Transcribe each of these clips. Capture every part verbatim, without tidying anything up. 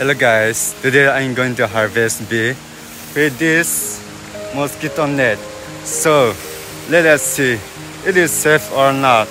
Hello guys, today I'm going to harvest bee with this mosquito net. So let us see it is safe or not.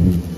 Mm-hmm.